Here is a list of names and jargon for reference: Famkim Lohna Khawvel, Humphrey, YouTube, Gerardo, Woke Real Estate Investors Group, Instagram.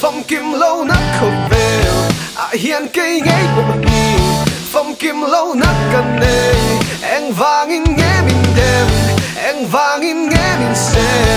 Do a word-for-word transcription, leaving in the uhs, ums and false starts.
Famkim Lohna Khawvel, a hiên cây ngay bụng đi. Famkim Lohna Khawvel, anh vang in nghe mình đêm, anh vang in nghe mình xem.